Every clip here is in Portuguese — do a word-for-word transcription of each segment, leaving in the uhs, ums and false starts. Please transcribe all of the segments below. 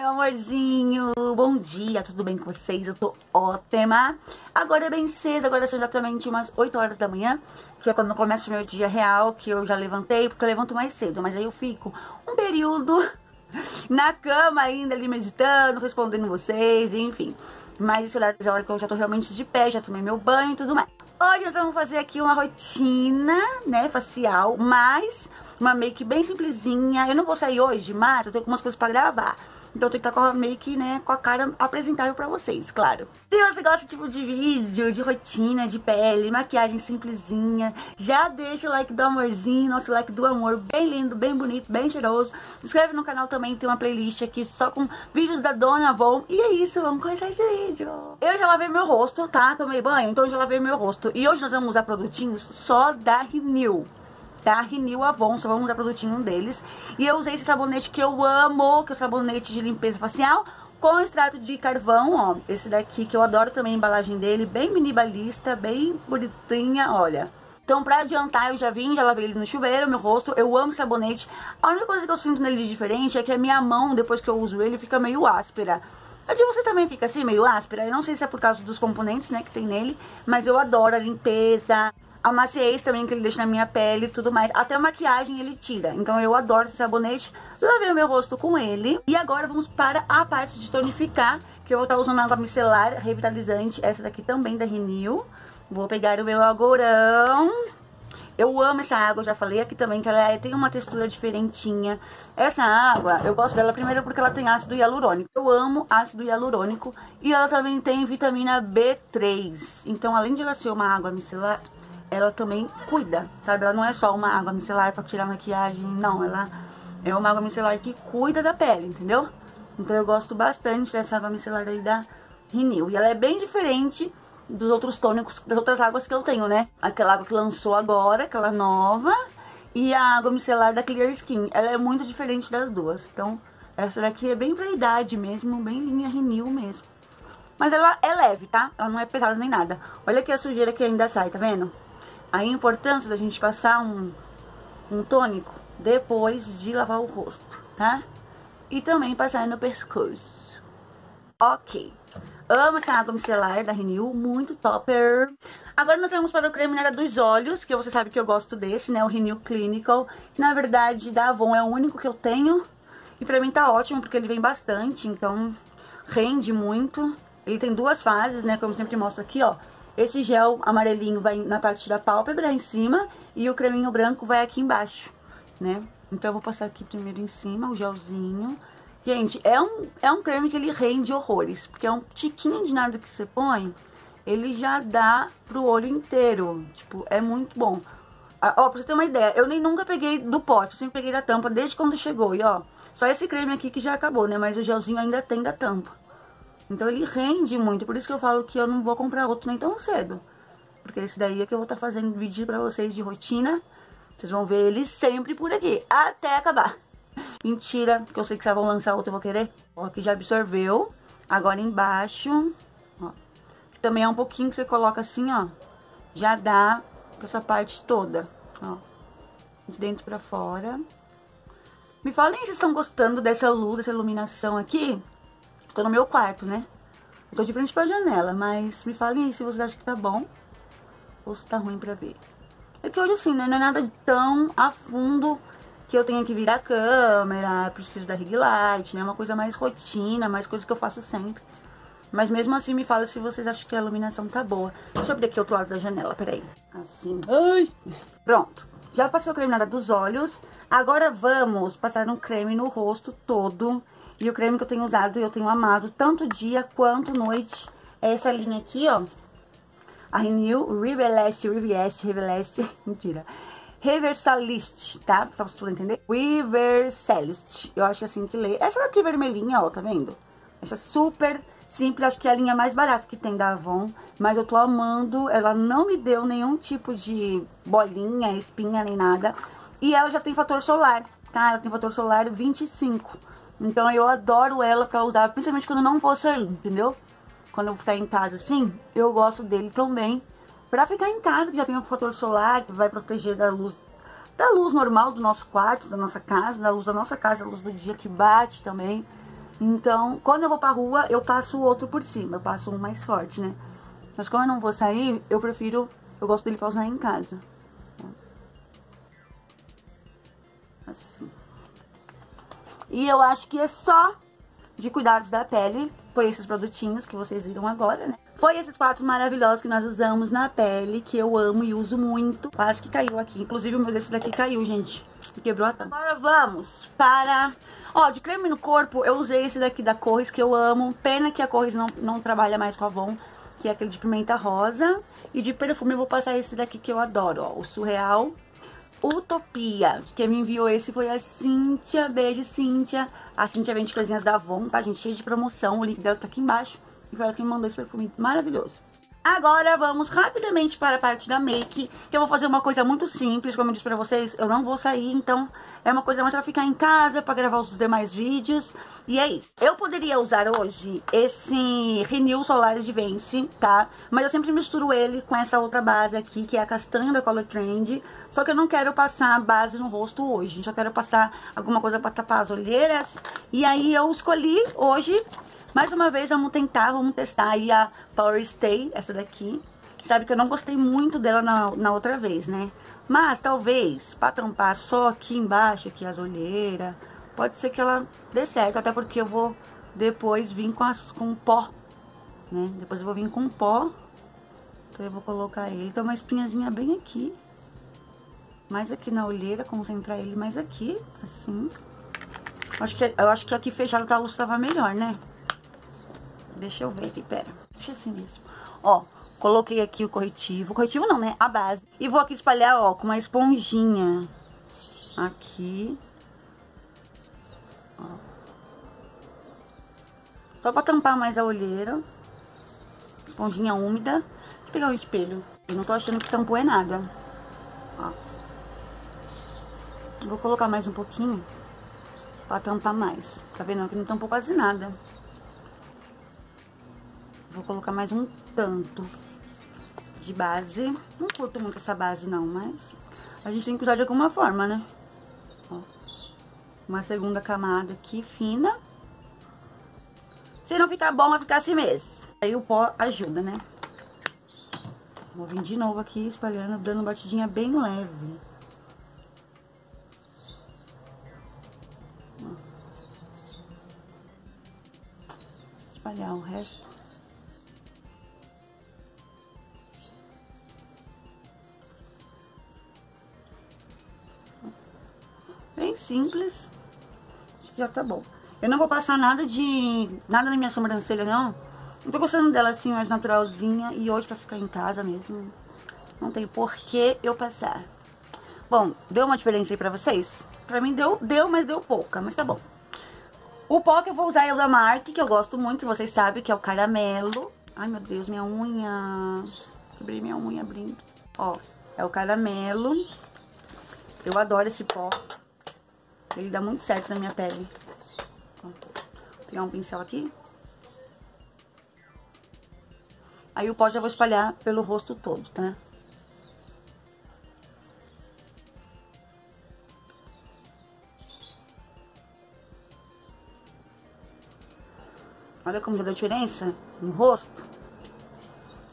meu amorzinho! Bom dia, tudo bem com vocês? Eu tô ótima. Agora é bem cedo, agora são exatamente umas oito horas da manhã, que é quando começa o meu dia real, que eu já levantei, porque eu levanto mais cedo, mas aí eu fico um período na cama ainda, ali meditando, respondendo vocês, enfim. Mas esse horário é a hora que eu já tô realmente de pé, já tomei meu banho e tudo mais. Hoje nós vamos fazer aqui uma rotina, né, facial, mas uma make bem simplesinha. Eu não vou sair hoje, mas eu tenho algumas coisas pra gravar. Então eu tenho que estar com a make, né, com a cara apresentável pra vocês, claro. Se você gosta desse tipo de vídeo, de rotina, de pele, maquiagem simplesinha, já deixa o like do amorzinho, nosso like do amor, bem lindo, bem bonito, bem cheiroso. Se inscreve no canal também, tem uma playlist aqui só com vídeos da Dona Avon. E é isso, vamos começar esse vídeo. Eu já lavei meu rosto, tá? Tomei banho, então eu já lavei meu rosto. E hoje nós vamos usar produtinhos só da Renew. Tá? Renew Avon, só vamos usar produtinho um deles. E eu usei esse sabonete que eu amo, que é o sabonete de limpeza facial com extrato de carvão, ó. Esse daqui que eu adoro também a embalagem dele, bem minimalista, bem bonitinha, olha. Então pra adiantar, eu já vim, já lavei ele no chuveiro, meu rosto, eu amo sabonete. A única coisa que eu sinto nele de diferente é que a minha mão, depois que eu uso ele, fica meio áspera. A de vocês também fica assim, meio áspera? Eu não sei se é por causa dos componentes, né, que tem nele, mas eu adoro a limpeza, a maciez também que ele deixa na minha pele e tudo mais. Até a maquiagem ele tira. Então eu adoro esse sabonete. Lavei o meu rosto com ele. E agora vamos para a parte de tonificar, que eu vou estar usando água micelar revitalizante. Essa daqui também da Renew. Vou pegar o meu algodão. Eu amo essa água, eu já falei aqui também que ela tem uma textura diferentinha. Essa água, eu gosto dela primeiro porque ela tem ácido hialurônico. Eu amo ácido hialurônico. E ela também tem vitamina B três. Então além de ela ser uma água micelar, ela também cuida, sabe? Ela não é só uma água micelar pra tirar maquiagem, não. Ela é uma água micelar que cuida da pele, entendeu? Então eu gosto bastante dessa água micelar aí da Renew. E ela é bem diferente dos outros tônicos, das outras águas que eu tenho, né? Aquela água que lançou agora, aquela nova. E a água micelar da Clear Skin. Ela é muito diferente das duas. Então essa daqui é bem pra idade mesmo, bem linha Renew mesmo. Mas ela é leve, tá? Ela não é pesada nem nada. Olha aqui a sujeira que ainda sai, tá vendo? A importância da gente passar um, um tônico depois de lavar o rosto, tá? E também passar no pescoço. Ok. Amo essa água micelar da Renew, muito topper. Agora nós vamos para o creme na área dos olhos, que você sabe que eu gosto desse, né? O Renew Clinical, que na verdade da Avon é o único que eu tenho. E pra mim tá ótimo, porque ele vem bastante, então rende muito. Ele tem duas fases, né? Como eu sempre mostro aqui, ó. Esse gel amarelinho vai na parte da pálpebra, em cima, e o creminho branco vai aqui embaixo, né? Então eu vou passar aqui primeiro em cima, o gelzinho. Gente, é um, é um creme que ele rende horrores, porque é um tiquinho de nada que você põe, ele já dá pro olho inteiro, tipo, é muito bom. Ah, ó, pra você ter uma ideia, eu nem nunca peguei do pote, eu sempre peguei da tampa, desde quando chegou, e ó, só esse creme aqui que já acabou, né? Mas o gelzinho ainda tem da tampa. Então ele rende muito, por isso que eu falo que eu não vou comprar outro nem tão cedo. Porque esse daí é que eu vou estar fazendo vídeo pra vocês de rotina. Vocês vão ver ele sempre por aqui, até acabar. Mentira, porque eu sei que vocês vão lançar outro, eu vou querer. Ó, aqui já absorveu. Agora embaixo, ó. Também é um pouquinho que você coloca assim, ó. Já dá pra essa parte toda, ó. De dentro pra fora. Me falem se vocês estão gostando dessa luz, dessa iluminação aqui. Tô no meu quarto, né? Eu tô de frente pra janela, mas me falem aí se você acha que tá bom ou se tá ruim pra ver. É que hoje assim, né? Não é nada de tão a fundo que eu tenha que virar a câmera, preciso da rig light, né? Uma coisa mais rotina, mais coisa que eu faço sempre. Mas mesmo assim me fala se vocês acham que a iluminação tá boa. Deixa eu abrir aqui o outro lado da janela, peraí. Assim. Ai! Pronto. Já passou o creme na área dos olhos. Agora vamos passar um creme no rosto todo. E o creme que eu tenho usado, eu tenho amado, tanto dia quanto noite, é essa linha aqui, ó. A Renew Revelest, Revelest, Revelest, mentira. Reversalist, tá? Pra vocês poderem entender. Reversalist, eu acho que é assim que lê. Essa daqui vermelhinha, ó, tá vendo? Essa super simples, acho que é a linha mais barata que tem da Avon. Mas eu tô amando, ela não me deu nenhum tipo de bolinha, espinha, nem nada. E ela já tem fator solar, tá? Ela tem fator solar vinte e cinco. Então eu adoro ela pra usar, principalmente quando eu não vou sair, entendeu? Quando eu ficar em casa assim, eu gosto dele também. Pra ficar em casa, que já tem um fator solar, que vai proteger da luz, da luz normal do nosso quarto, da nossa casa, da luz da nossa casa, a luz do dia que bate também. Então, quando eu vou pra rua, eu passo o outro por cima, eu passo um mais forte, né? Mas como eu não vou sair, eu prefiro, eu gosto dele pra usar em casa. Assim. E eu acho que é só de cuidados da pele, foi esses produtinhos que vocês viram agora, né? Foi esses quatro maravilhosos que nós usamos na pele, que eu amo e uso muito. Quase que caiu aqui. Inclusive o meu desse daqui caiu, gente. Quebrou a tampa. Agora vamos para... Ó, de creme no corpo, eu usei esse daqui da Corris, que eu amo. Pena que a Corris não, não trabalha mais com a Avon, que é aquele de pimenta rosa. E de perfume eu vou passar esse daqui que eu adoro, ó. O Surreal Utopia. Quem me enviou esse foi a Cíntia. Beijo, Cíntia. A Cíntia vende coisinhas da Avon, tá, gente? Cheia de promoção. O link dela tá aqui embaixo. E foi ela que me mandou esse perfume maravilhoso. Agora vamos rapidamente para a parte da make, que eu vou fazer uma coisa muito simples. Como eu disse pra vocês, eu não vou sair, então é uma coisa mais pra ficar em casa, pra gravar os demais vídeos. E é isso. Eu poderia usar hoje esse Renew Solar Advance, tá? Mas eu sempre misturo ele com essa outra base aqui, que é a castanha da Color Trend. Só que eu não quero passar base no rosto hoje, só quero passar alguma coisa pra tapar as olheiras. E aí eu escolhi hoje... Mais uma vez, vamos tentar, vamos testar aí a Power Stay, essa daqui. Sabe que eu não gostei muito dela na, na outra vez, né? Mas, talvez, pra tampar só aqui embaixo, aqui as olheiras, pode ser que ela dê certo. Até porque eu vou depois vir com, as, com pó, né? Depois eu vou vir com pó. Então, eu vou colocar ele. Então, uma espinhazinha bem aqui. Mais aqui na olheira, concentrar ele mais aqui, assim. Acho que, eu acho que aqui fechado tá, a luz tava melhor, né? Deixa eu ver aqui, pera. Deixa assim mesmo. Ó, coloquei aqui o corretivo. Corretivo não, né? A base. E vou aqui espalhar, ó, com uma esponjinha. Aqui. Ó. Só pra tampar mais a olheira. Esponjinha úmida. Deixa eu pegar um espelho. Eu não tô achando que tampou é nada. Ó. Vou colocar mais um pouquinho. Pra tampar mais. Tá vendo? Aqui não tampou quase nada. Vou colocar mais um tanto de base. Não curto muito essa base não, mas a gente tem que usar de alguma forma, né? Ó, uma segunda camada aqui, fina. Se não ficar bom, vai ficar assim mesmo. Aí o pó ajuda, né? Vou vir de novo aqui, espalhando, dando uma batidinha bem leve. Ó. Espalhar o resto. Simples, já tá bom. Eu não vou passar nada de nada na minha sobrancelha, não. Não tô gostando dela assim, mais naturalzinha. E hoje pra ficar em casa mesmo, não tem por que eu passar. Bom, deu uma diferença aí pra vocês? Pra mim deu, deu, mas deu pouca, mas tá bom. O pó que eu vou usar é o da marca, que eu gosto muito, vocês sabem, que é o caramelo. Ai, meu Deus, minha unha. Quebrei minha unha abrindo. Ó, é o caramelo. Eu adoro esse pó. Ele dá muito certo na minha pele. Ó, vou pegar um pincel aqui. Aí o pó já vou espalhar pelo rosto todo, tá? Olha como já dá diferença no rosto.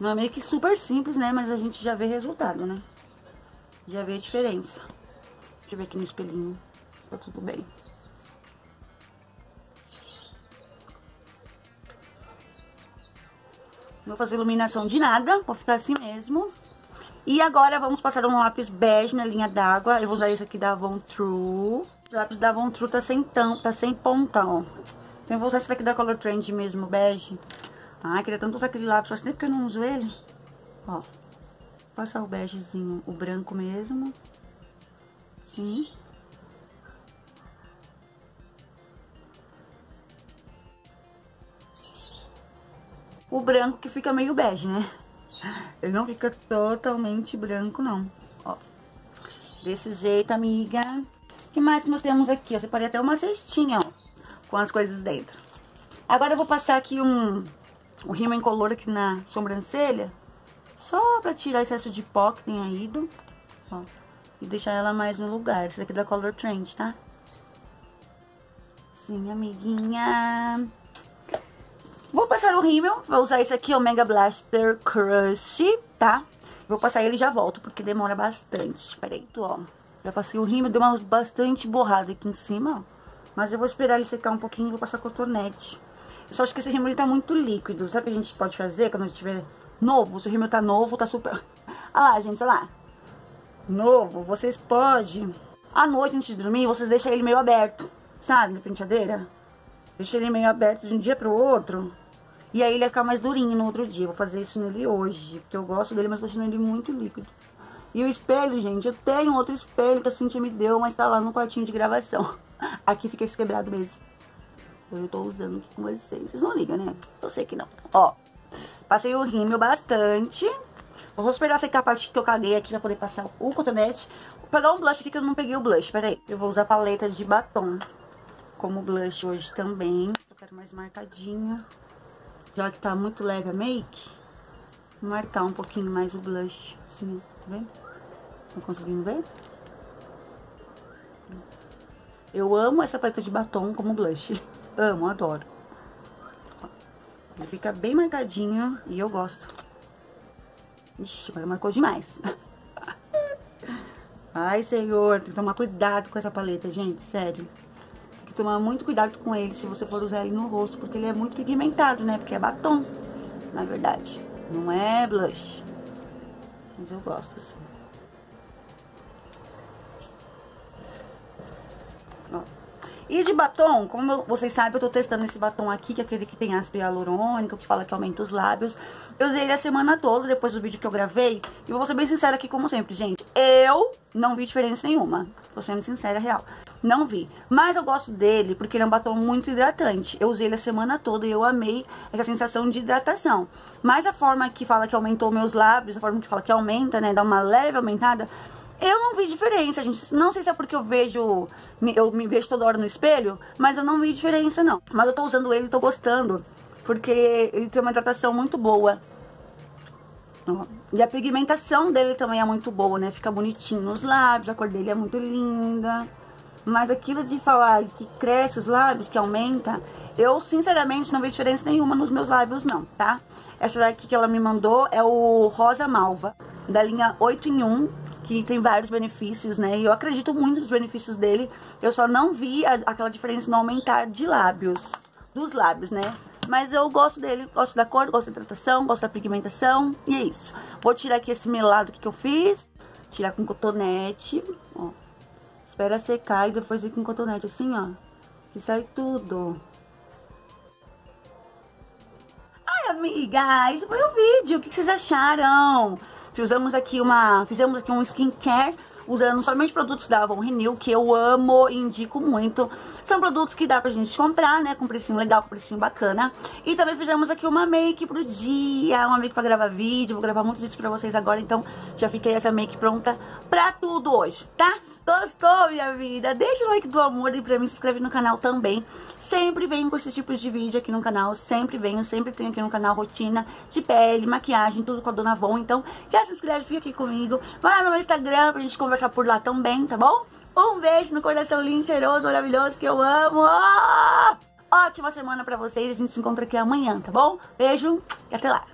Não é meio que super simples, né? Mas a gente já vê resultado, né? Já vê a diferença. Deixa eu ver aqui no espelhinho. Tá tudo bem. Não vou fazer iluminação de nada, vou ficar assim mesmo. E agora vamos passar um lápis bege na linha d'água. Eu vou usar esse aqui da Avon True. O lápis da Avon True tá sem, tam, tá sem ponta, ó. Então eu vou usar esse daqui da Color Trend mesmo, bege. Ah, queria tanto usar aquele lápis, faz tempo que eu não uso ele. Ó, vou passar o begezinho, o branco mesmo. Sim. O branco que fica meio bege, né? Ele não fica totalmente branco, não. Ó, desse jeito, amiga. O que mais que nós temos aqui? Eu separei até uma cestinha, ó, com as coisas dentro. Agora eu vou passar aqui um, um rímel incolor aqui na sobrancelha. Só pra tirar o excesso de pó que tenha ido. Ó, e deixar ela mais no lugar. Esse daqui é da Color Trend, tá? Sim, amiguinha. Vou passar o rímel, vou usar esse aqui, o Mega Blaster Crush, tá? Vou passar ele e já volto, porque demora bastante. Peraí, tô, ó. Já passei o rímel, deu uma bastante borrada aqui em cima, ó. Mas eu vou esperar ele secar um pouquinho e vou passar cotonete. Eu só acho que esse rímel tá muito líquido. Sabe o que a gente pode fazer quando a gente tiver novo? Se o rímel tá novo, tá super... Olha lá, gente, olha lá. Novo, vocês podem... À noite, antes de dormir, vocês deixam ele meio aberto. Sabe, na penteadeira? Deixa ele meio aberto de um dia pro outro. E aí ele vai ficar mais durinho no outro dia. Vou fazer isso nele hoje, porque eu gosto dele, mas tô achando ele muito líquido. E o espelho, gente, eu tenho outro espelho que a Cíntia me deu, mas tá lá no quartinho de gravação. Aqui fica esse quebrado mesmo. Eu tô usando aqui com vocês. Vocês não ligam, né? Eu sei que não. Ó, passei o rímel bastante. Eu vou esperar secar a parte que eu caguei aqui pra poder passar o cotonete. Vou pegar um blush aqui que eu não peguei o blush, peraí. Eu vou usar a paleta de batom como blush hoje também. Eu quero mais marcadinha. Já que tá muito leve a make, vou marcar um pouquinho mais o blush. Assim, tá vendo? Estão conseguindo ver? Eu amo essa paleta de batom como blush. Amo, adoro. Ele fica bem marcadinho e eu gosto. Ixi, agora marcou demais. Ai, senhor, tem que tomar cuidado com essa paleta, gente, sério. Tem que tomar muito cuidado com ele se você for usar ele no rosto, porque ele é muito pigmentado, né? Porque é batom, na verdade. Não é blush. Mas eu gosto, assim. Ó. E de batom, como eu, vocês sabem, eu tô testando esse batom aqui, que é aquele que tem ácido hialurônico, que fala que aumenta os lábios. Eu usei ele a semana toda, depois do vídeo que eu gravei. E vou ser bem sincera aqui, como sempre, gente. Eu não vi diferença nenhuma. Tô sendo sincera, real. Não vi. Mas eu gosto dele, porque ele é um batom muito hidratante. Eu usei ele a semana toda e eu amei essa sensação de hidratação. Mas a forma que fala que aumentou meus lábios, a forma que fala que aumenta, né, dá uma leve aumentada... Eu não vi diferença, gente. Não sei se é porque eu vejo... Eu me vejo toda hora no espelho, mas eu não vi diferença, não. Mas eu tô usando ele e tô gostando, porque ele tem uma hidratação muito boa. Ó. E a pigmentação dele também é muito boa, né? Fica bonitinho nos lábios, a cor dele é muito linda. Mas aquilo de falar que cresce os lábios, que aumenta... Eu, sinceramente, não vi diferença nenhuma nos meus lábios, não, tá? Essa daqui que ela me mandou é o Rosa Malva, da linha oito em um... Que tem vários benefícios, né? E eu acredito muito nos benefícios dele. Eu só não vi a, aquela diferença no aumentar de lábios. Dos lábios, né? Mas eu gosto dele. Gosto da cor, gosto da hidratação, gosto da pigmentação. E é isso. Vou tirar aqui esse melado que eu fiz. Tirar com cotonete. Ó. Espera secar e depois ir com cotonete assim, ó. Que sai tudo. Ai, amiga, isso foi o vídeo. O que vocês acharam? Fizemos aqui, uma, fizemos aqui um skincare usando somente produtos da Avon Renew, que eu amo e indico muito. São produtos que dá pra gente comprar, né? Com precinho legal, com precinho bacana. E também fizemos aqui uma make pro dia, uma make pra gravar vídeo. Vou gravar muitos vídeos pra vocês agora, então já fiquei essa make pronta pra tudo hoje, tá? Gostou, minha vida? Deixa o like do amor aí pra mim, se inscreve no canal também. Sempre venho com esses tipos de vídeo aqui no canal, sempre venho, sempre tenho aqui no canal rotina de pele, maquiagem, tudo com a Dona Avon. Então, já se inscreve, fica aqui comigo. Vai lá no meu Instagram pra gente conversar por lá também, tá bom? Um beijo no coração lindo, cheiroso, maravilhoso, que eu amo! Ótima semana pra vocês, a gente se encontra aqui amanhã, tá bom? Beijo e até lá!